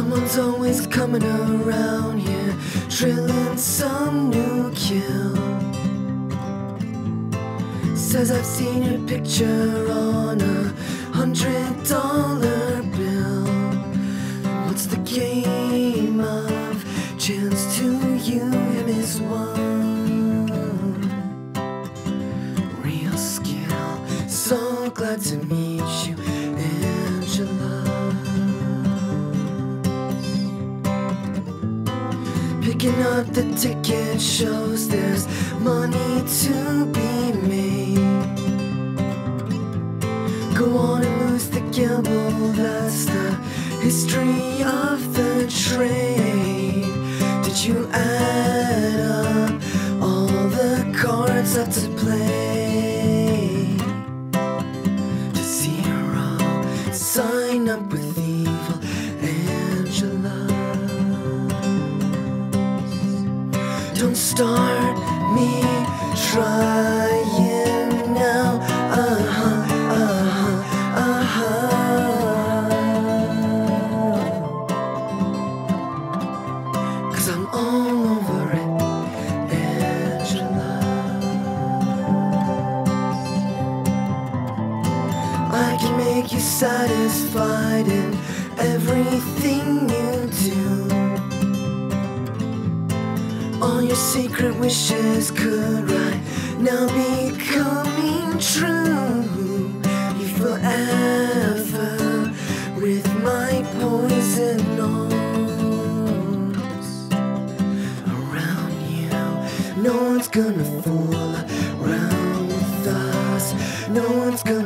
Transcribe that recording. Someone's always coming around here, trilling some new kill. Says I've seen your picture on $100 bill. What's the game of chance to you? Him is one. Real skill. So glad to meet you, Angela. Picking up the ticket shows there's money to be made. Go on and lose the gamble, that's the history of the trade. Did you add up all the cards left to play? To zero, sign up with evil Angela. Don't start me trying now. Cause I'm all over it, Angela. I can make you satisfied in everything you do. All your secret wishes could right now be coming true. You forever with my poison arms around you. No one's gonna fool around with us. No one's gonna